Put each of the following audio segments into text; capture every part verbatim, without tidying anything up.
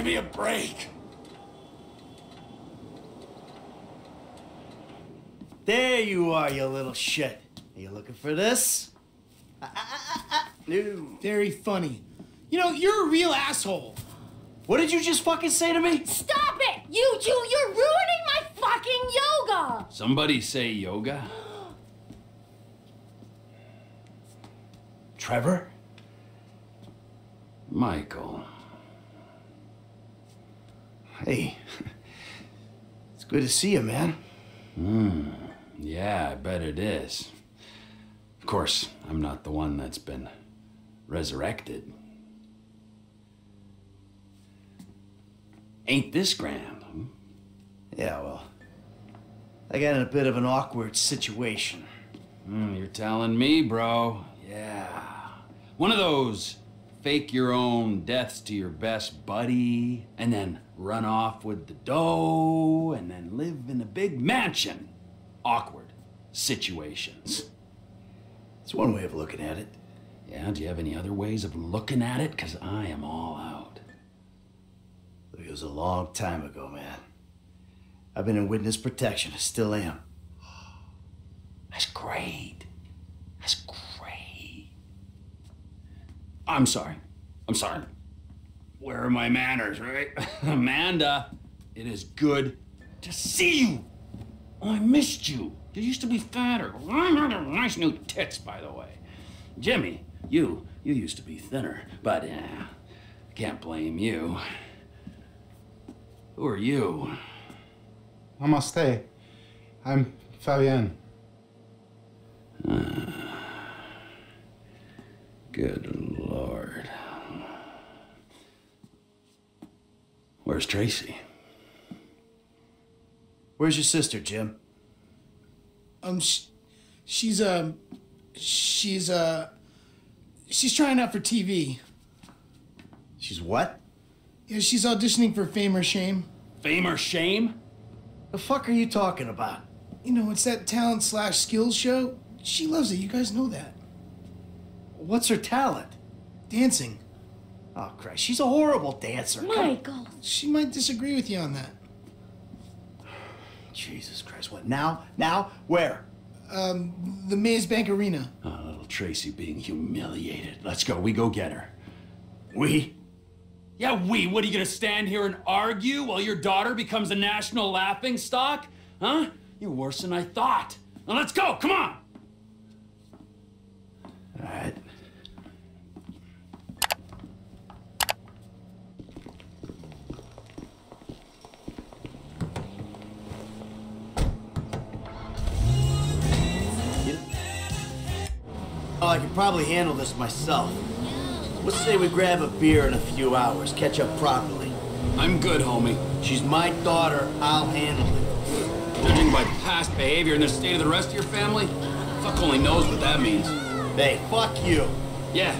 Give me a break. There you are, you little shit. Are you looking for this? Ah, ah, ah, ah. No. Very funny. You know, you're a real asshole. What did you just fucking say to me? Stop it! You, you, you're ruining my fucking yoga! Somebody say yoga? Trevor? Michael. Hey. It's good to see you, man. Hmm. Yeah, I bet it is. Of course, I'm not the one that's been resurrected. Ain't this grand, hmm? Yeah, well, I got in a bit of an awkward situation. Mm, you're telling me, bro. Yeah. One of those fake your own deaths to your best buddy, and then run off with the dough, and then live in a big mansion. Awkward situations. It's one way of looking at it. Yeah, do you have any other ways of looking at it? Because I am all out. Look, it was a long time ago, man. I've been in witness protection. I still am. That's great. That's great. I'm sorry. I'm sorry. Where are my manners, right? Amanda, it is good to see you. Oh, I missed you. You used to be fatter. Nice new tits, by the way. Jimmy, you, you used to be thinner, but I uh, can't blame you. Who are you? Namaste. I'm Fabienne. Uh, good Lord. Where's Tracy? Where's your sister, Jim? Um, sh she's, um, uh, she's, uh, she's trying out for T V. She's what? Yeah, she's auditioning for Fame or Shame. Fame or Shame? The fuck are you talking about? You know, it's that talent slash skills show. She loves it, you guys know that. What's her talent? Dancing. Oh, Christ, she's a horrible dancer. Michael. She might disagree with you on that. Jesus Christ, what, now? Now? Where? Um, the Maze Bank Arena. Oh, little Tracy being humiliated. Let's go, we go get her. We? Yeah, we. What, are you gonna stand here and argue while your daughter becomes a national laughingstock? Huh? You're worse than I thought. Now let's go, come on! All right. Oh, I can probably handle this myself. Let's say we grab a beer in a few hours, catch up properly. I'm good, homie. She's my daughter, I'll handle it. Judging by past behavior and the state of the rest of your family, fuck only knows what that means. Hey, fuck you. Yeah,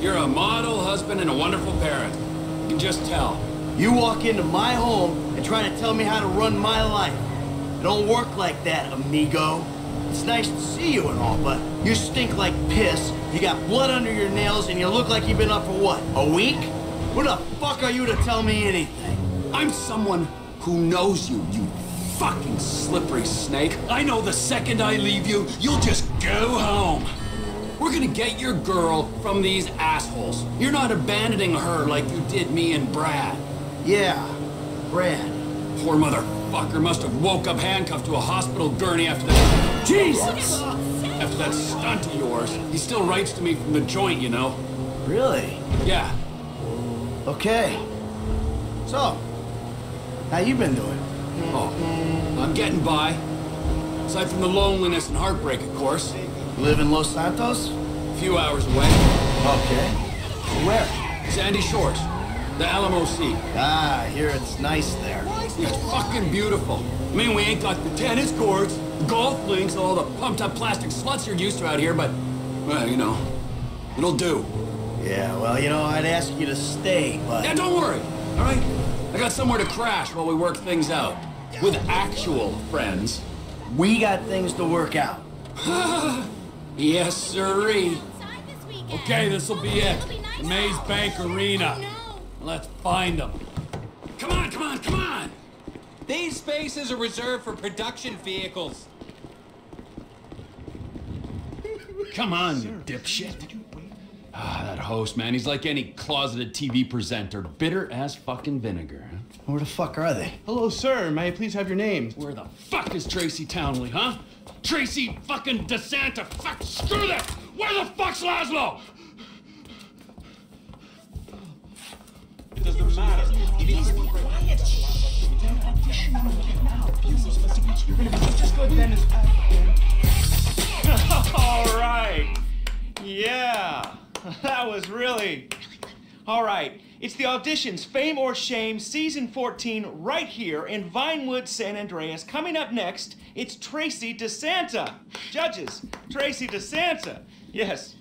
you're a model husband and a wonderful parent. You can just tell. You walk into my home and try to tell me how to run my life. It don't work like that, amigo. It's nice to see you and all, but you stink like piss, you got blood under your nails, and you look like you've been up for what, a week? Who the fuck are you to tell me anything? I'm someone who knows you, you fucking slippery snake. I know the second I leave you, you'll just go home. We're gonna get your girl from these assholes. You're not abandoning her like you did me and Brad. Yeah, Brad. Poor motherfucker must have woke up handcuffed to a hospital gurney after that. Jesus! After that stunt of yours, he still writes to me from the joint, you know. Really? Yeah. Okay. So, how you been doing? Oh, I'm getting by. Aside from the loneliness and heartbreak, of course. You live in Los Santos? A few hours away. Okay. Where? Sandy Shores. The Alamo Sea. Ah, here it's nice there. It's fucking beautiful. I mean, we ain't got the tennis courts, the golf links, all the pumped-up plastic sluts you're used to out here, but, well, you know, it'll do. Yeah, well, you know, I'd ask you to stay, but... Yeah, don't worry, all right? I got somewhere to crash while we work things out. With actual friends. We got things to work out. Yes, sirree. Okay, this'll be it. The Maze Bank Arena. Let's find them. Come on, come on, come on! These spaces are reserved for production vehicles. Come on, you dipshit. Ah, that host, man, he's like any closeted T V presenter. Bitter as fucking vinegar. Huh? Where the fuck are they? Hello, sir. May I please have your name? Where the fuck is Tracy Townley, huh? Tracy fucking DeSanta. Fuck, screw this! Where the fuck's Laszlo? It doesn't matter. Please be quiet. Shh. They're auditioning right now. You're gonna be just good then as all right. Yeah. That was really... All right, it's the auditions, Fame or Shame, Season fourteen, right here in Vinewood, San Andreas. Coming up next, it's Tracy DeSanta. Judges, Tracy DeSanta. Yes.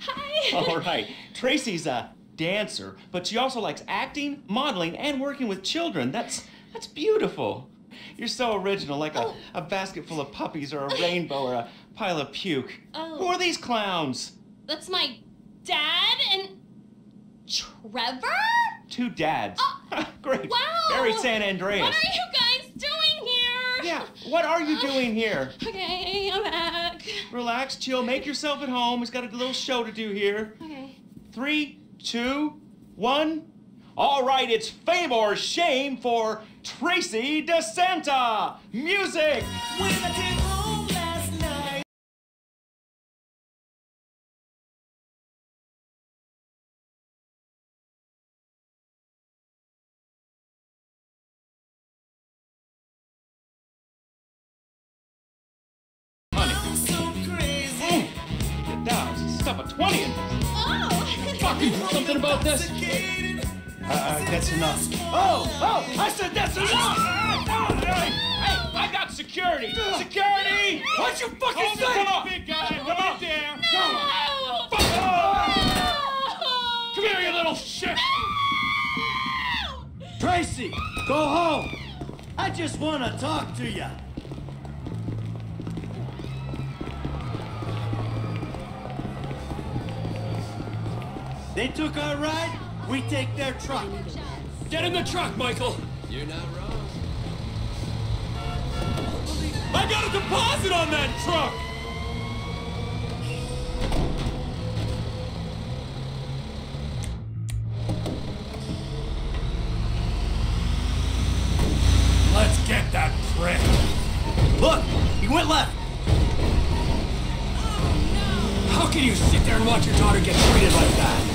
Hi. All right, Tracy's a dancer, but she also likes acting, modeling, and working with children. That's, that's beautiful. You're so original, like a, oh. a basket full of puppies or a rainbow or a pile of puke. Oh. Who are these clowns? That's my dad and Trevor? Two dads. Uh, Great. Wow. Very San Andreas. What are you guys doing here? Yeah, what are you doing here? Okay, I'm back. Relax, chill, make yourself at home. He's got a little show to do here. Okay. Three, two, one. All right, it's Fame or Shame for Tracy DeSanta. Music! With a something about this? Uh, that's enough. Oh, oh, I said that's enough! Hey, I got security! Security! What'd you fucking say? Come on, big guy, come out there! No! Fuck off! Come here, you little shit! Tracy, go home! I just want to talk to you. They took our ride, we take their truck. Get in the truck, Michael! You're not wrong. I got a deposit on that truck! Let's get that prick! Look! He went left! Oh, no! How can you sit there and watch your daughter get treated like that?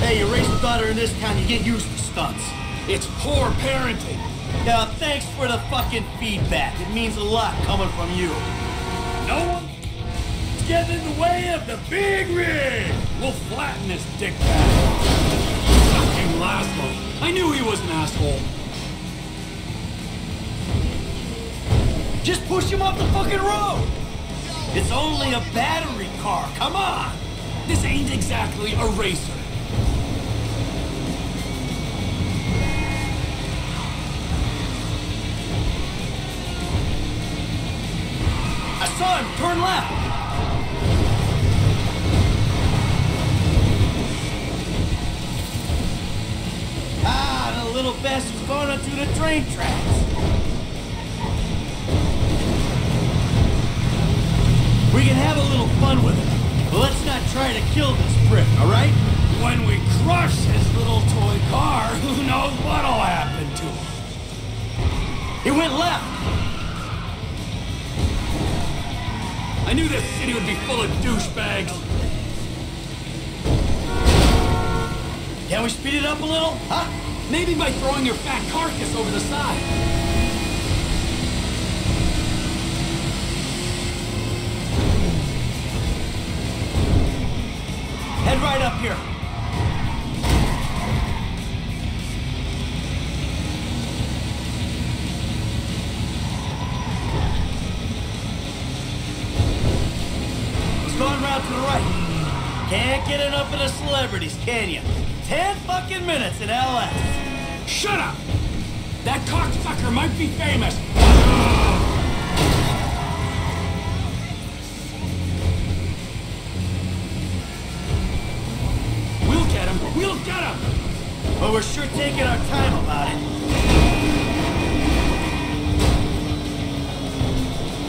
Hey, you raise a daughter in this town, you get used to stunts. It's poor parenting. Now, thanks for the fucking feedback. It means a lot coming from you. No one's getting in the way of the big rig. We'll flatten this dickbag. Fucking Laszlo. I knew he was an asshole. Just push him off the fucking road. It's only a battery car. Come on. This ain't exactly a racer. Son, turn left! Ah, the little bastard's going onto the train tracks. We can have a little fun with it, but let's not try to kill this prick, alright? When we crush his little toy car, who knows what'll happen to him? It went left! I knew this city would be full of douchebags. Can we speed it up a little? Huh? Maybe by throwing your fat carcass over the side. Head right up here. Can't get enough of the celebrities, can you? Ten fucking minutes in L S. Shut up! That cocksucker might be famous. We'll get him! We'll get him! But we're sure taking our time about it.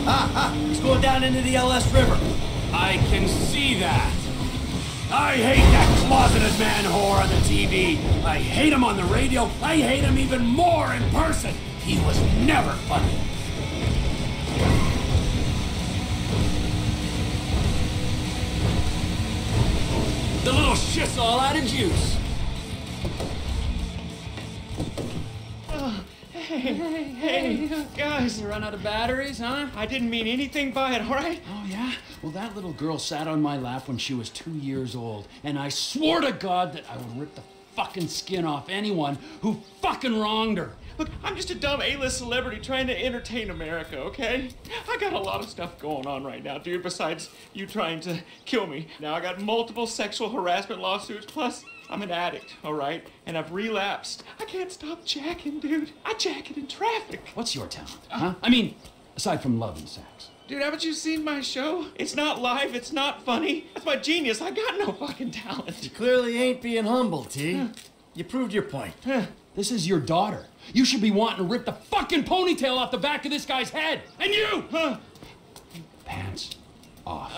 Ah, ah, he's going down into the L S River. I can see that. I hate that closeted man whore on the T V. I hate him on the radio. I hate him even more in person. He was never funny. The little shit's all out of juice. Oh, hey, hey, hey, hey, guys. You run out of batteries, huh? I didn't mean anything by it, all right? Oh, yeah? Well, that little girl sat on my lap when she was two years old, and I swore to God that I would rip the fucking skin off anyone who fucking wronged her. Look, I'm just a dumb A-list celebrity trying to entertain America, okay? I got a lot of stuff going on right now, dude, besides you trying to kill me. Now I got multiple sexual harassment lawsuits, plus I'm an addict, all right? And I've relapsed. I can't stop jacking, dude. I jack it in traffic. What's your talent, huh? I mean, aside from love and sex. Dude, haven't you seen my show? It's not live, it's not funny. That's my genius. I got no fucking talent. You clearly ain't being humble, T. Huh. You proved your point. Huh. This is your daughter. You should be wanting to rip the fucking ponytail off the back of this guy's head. And you! Huh? Pants off.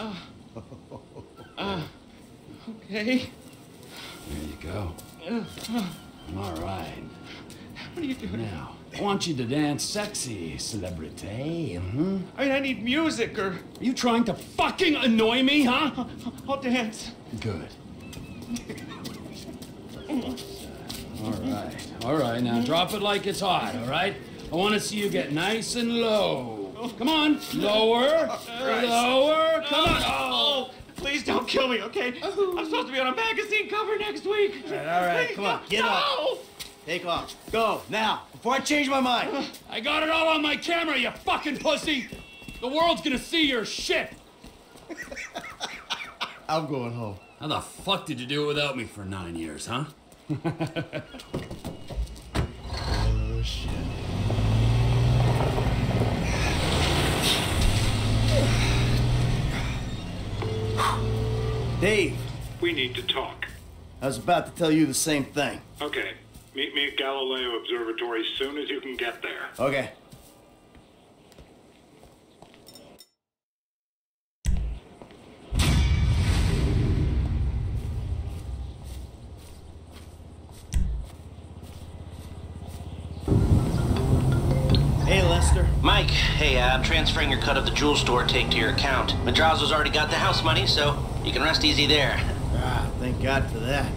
Uh, uh, okay. There you go. Uh, uh, All right. What are you doing? Now, I want you to dance sexy, celebrity. Mm-hmm. I mean, I need music or... Are you trying to fucking annoy me, huh? I'll dance. Good. All right, all right, now drop it like it's hot, all right? I want to see you get nice and low. Come on, lower, lower, come on. Oh, please don't kill me, okay? I'm supposed to be on a magazine cover next week. All right, all right, come on, get up. Take off, go, now, before I change my mind. I got it all on my camera, you fucking pussy. The world's gonna see your shit. I'm going home. How the fuck did you do it without me for nine years, huh? Oh, shit. Dave. We need to talk. I was about to tell you the same thing. Okay. Meet me at Galileo Observatory as soon as you can get there. Okay. Hey, Lester. Mike, hey, uh, I'm transferring your cut of the jewel store take to your account. Madrazo's already got the house money, so you can rest easy there. Ah, thank God for that.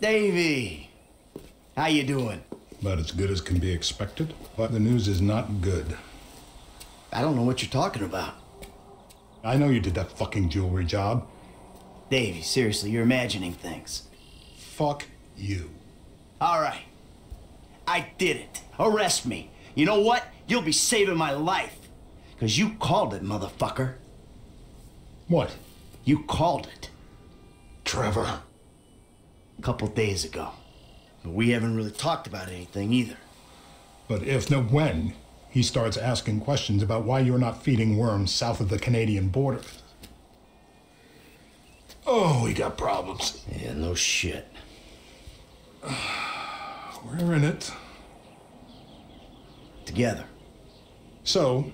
Davey, how you doing? About as good as can be expected, but the news is not good. I don't know what you're talking about. I know you did that fucking jewelry job. Davey, seriously, you're imagining things. Fuck you. All right. I did it. Arrest me. You know what? You'll be saving my life. Because you called it, motherfucker. What? You called it. Trevor. A couple days ago. But we haven't really talked about anything either. But if, no, when he starts asking questions about why you're not feeding worms south of the Canadian border. Oh, we got problems. Yeah, no shit. We're in it. Together. So,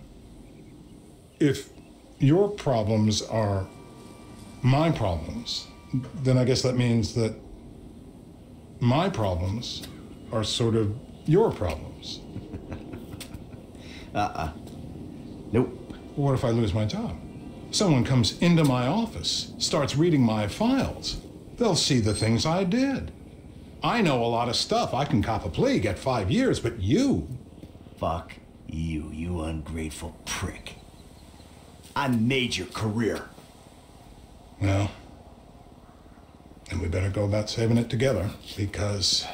if your problems are my problems, then I guess that means that my problems are sort of your problems. Uh-uh. Nope. What if I lose my job? Someone comes into my office, starts reading my files. They'll see the things I did. I know a lot of stuff. I can cop a plea, get five years, but you... Fuck you, you ungrateful prick. I made your career. Well... and we better go about saving it together, because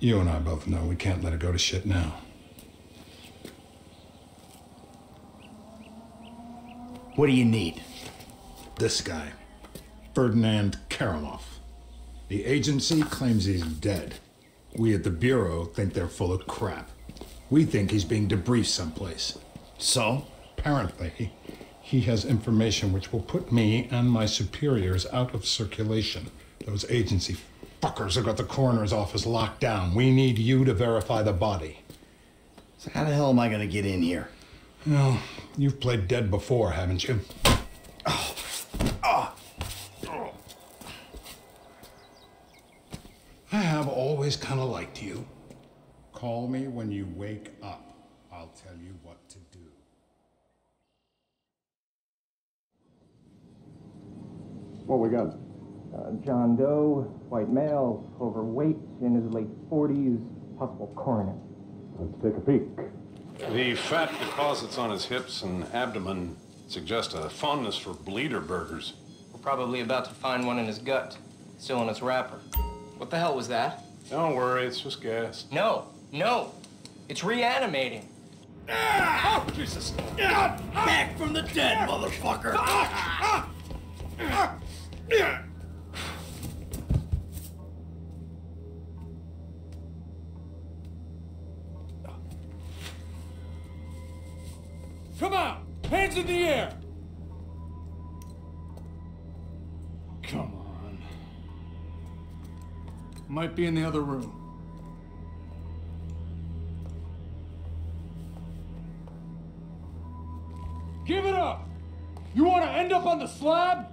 You and I both know we can't let it go to shit now. What do you need? This guy, Ferdinand Kerimov. The agency claims he's dead. We at the Bureau think they're full of crap. We think he's being debriefed someplace. So? Apparently, he has information which will put me and my superiors out of circulation. Those agency fuckers have got the coroner's office locked down. We need you to verify the body. So how the hell am I gonna get in here? Well, you've played dead before, haven't you? Oh. Oh. Oh. I have always kind of liked you. Call me when you wake up. I'll tell you what to do. What we got? Uh, John Doe, white male, overweight, in his late forties, possible coroner. Let's take a peek. The fat deposits on his hips and abdomen suggest a fondness for bleeder burgers. We're probably about to find one in his gut, still in its wrapper. What the hell was that? Don't worry, it's just gas. No, no, it's reanimating. Ah! Oh, Jesus. Ah! Ah! Back from the dead, ah! Motherfucker. Ah! Ah! Ah! Come on! Hands in the air! Come on. Might be in the other room. Give it up! You want to end up on the slab?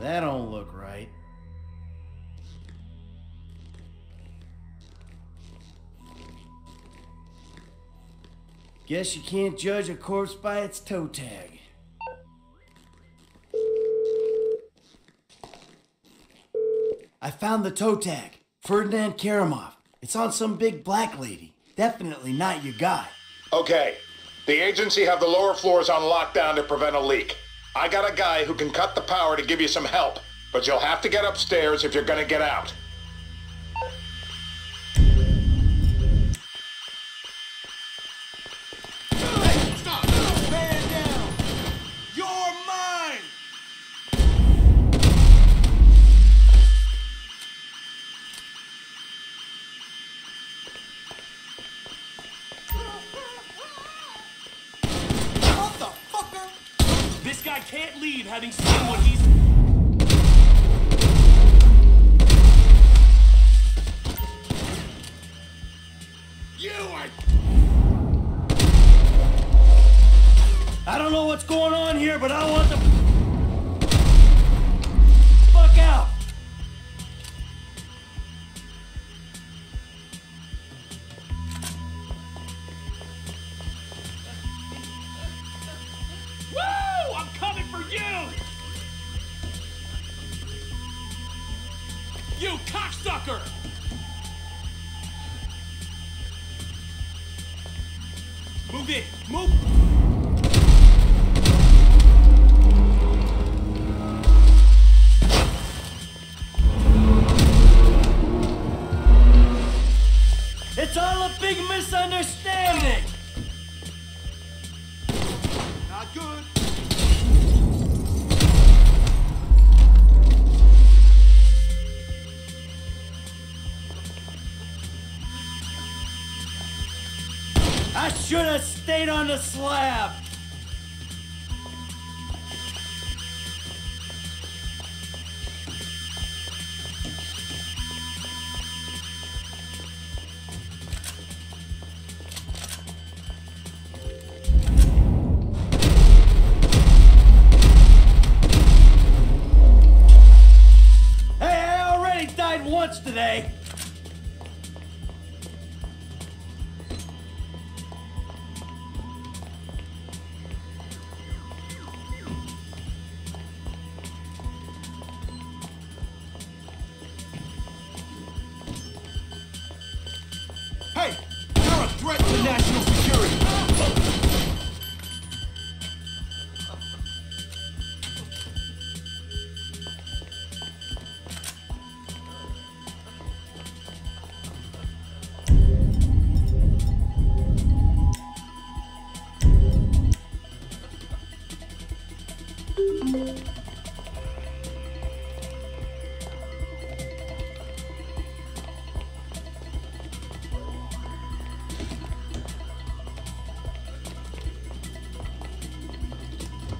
That don't look right. Guess you can't judge a corpse by its toe tag. I found the toe tag. Ferdinand Kerimov. It's on some big black lady. Definitely not your guy. Okay. The agency have the lower floors on lockdown to prevent a leak. I got a guy who can cut the power to give you some help, but you'll have to get upstairs if you're gonna get out. Having seen what he's... You are... I don't know what's going on here, but I want the... fuck out! On the slab. Hey, I already died once today. National security.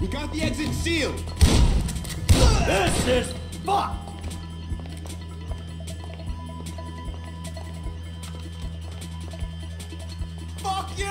We got the exit sealed! This is fucked! Fuck you!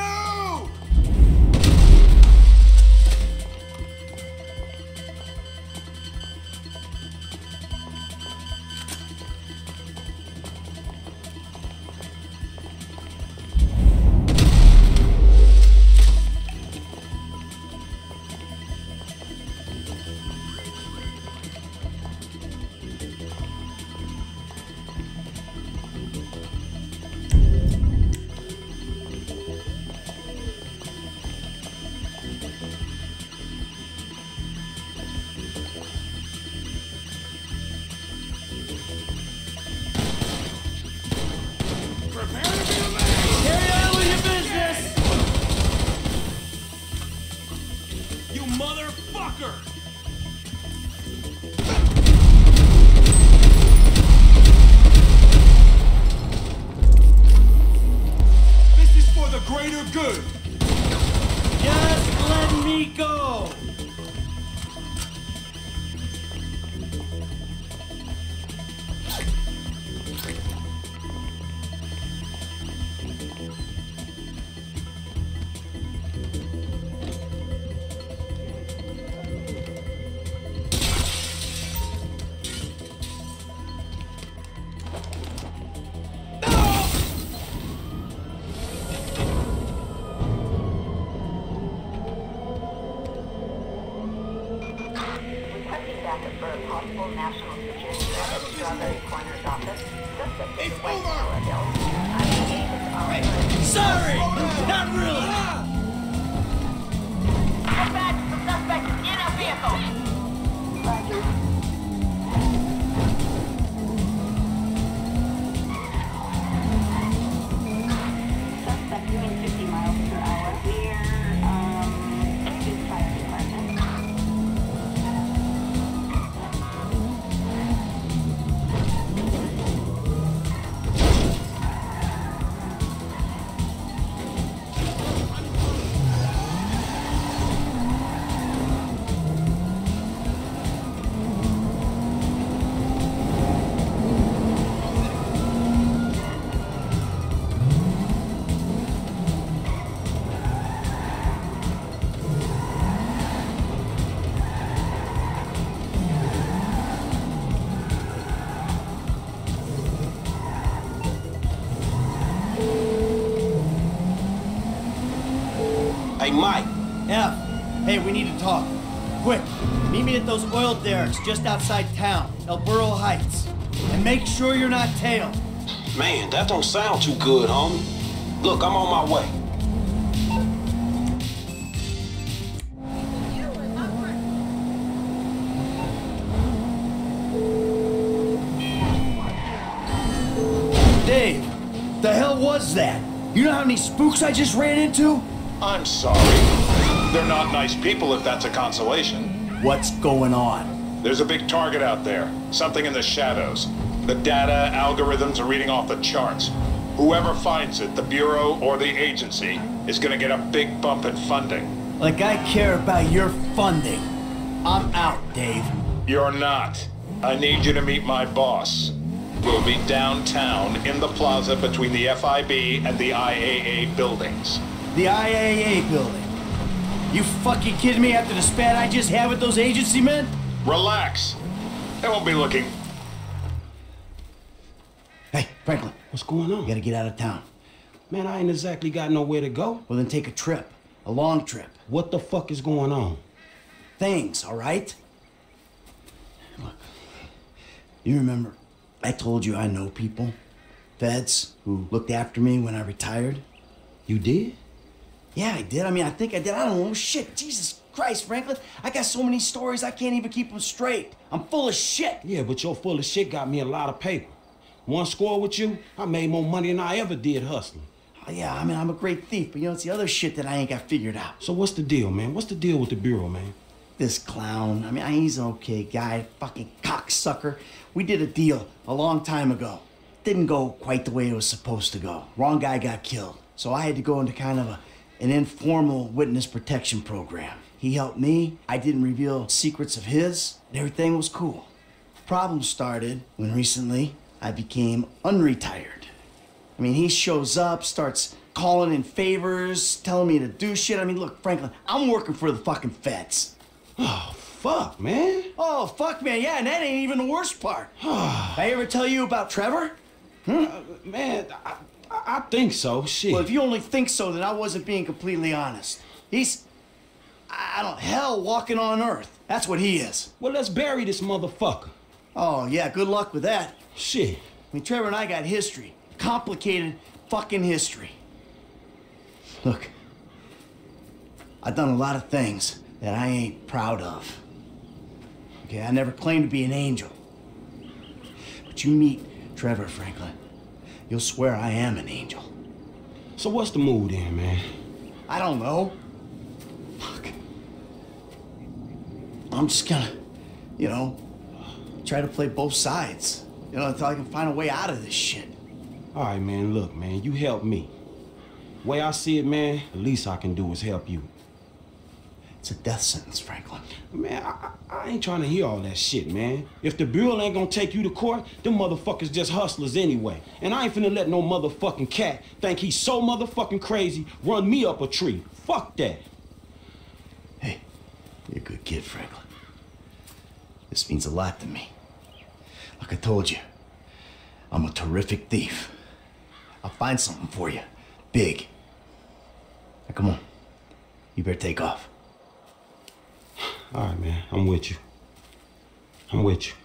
Hey, Mike. F. Hey, we need to talk. Quick, meet me at those oil derricks just outside town, El Burro Heights. And make sure you're not tailed. Man, that don't sound too good, homie. Look, I'm on my way. Dave, the hell was that? You know how many spooks I just ran into? I'm sorry. They're not nice people, if that's a consolation. What's going on? There's a big target out there. Something in the shadows. The data algorithms are reading off the charts. Whoever finds it, the Bureau or the agency, is gonna get a big bump in funding. Like I care about your funding. I'm out, Dave. You're not. I need you to meet my boss. We'll be downtown in the plaza between the F I B and the I A A buildings. The I A A building. You fucking kidding me after the spat I just had with those agency men? Relax. They won't be looking. Hey, Franklin. What's going on? You gotta get out of town. Man, I ain't exactly got nowhere to go. Well, then take a trip. A long trip. What the fuck is going on? Things, all right? Look, you remember, I told you I know people. Feds who looked after me when I retired. You did? Yeah, I did. I mean, I think I did. I don't know. Shit. Jesus Christ, Franklin. I got so many stories, I can't even keep them straight. I'm full of shit. Yeah, but your full of shit got me a lot of paper. One score with you, I made more money than I ever did hustling. Oh, yeah, I mean, I'm a great thief, but you know, it's the other shit that I ain't got figured out. So what's the deal, man? What's the deal with the Bureau, man? This clown. I mean, he's an okay guy. Fucking cocksucker. We did a deal a long time ago. Didn't go quite the way it was supposed to go. Wrong guy got killed. So I had to go into kind of a, an informal witness protection program. He helped me. I didn't reveal secrets of his, and everything was cool. The problem started when recently I became unretired. I mean, he shows up, starts calling in favors, telling me to do shit. I mean, look, Franklin, I'm working for the fucking feds. Oh, fuck, man. Oh, fuck, man, yeah, and that ain't even the worst part. Did I ever tell you about Trevor? Hmm? Uh, man, I, I think so, shit. Well, if you only think so, then I wasn't being completely honest. He's, I don't, hell walking on earth. That's what he is. Well, let's bury this motherfucker. Oh, yeah, good luck with that. Shit. I mean, Trevor and I got history. Complicated fucking history. Look, I've done a lot of things that I ain't proud of. Okay, I never claimed to be an angel. But you meet Trevor, Franklin, you'll swear I am an angel. So what's the mood in, man? I don't know. Fuck. I'm just gonna, you know, try to play both sides. You know, until I can find a way out of this shit. All right, man, look, man, you help me. Way I see it, man, the least I can do is help you. It's a death sentence, Franklin. Man, I, I ain't trying to hear all that shit, man. If the Bureau ain't gonna take you to court, them motherfuckers just hustlers anyway. And I ain't finna let no motherfucking cat think he's so motherfucking crazy run me up a tree. Fuck that. Hey, you're a good kid, Franklin. This means a lot to me. Like I told you, I'm a terrific thief. I'll find something for you. Big. Now, come on. You better take off. All right, man. I'm with you. I'm with you.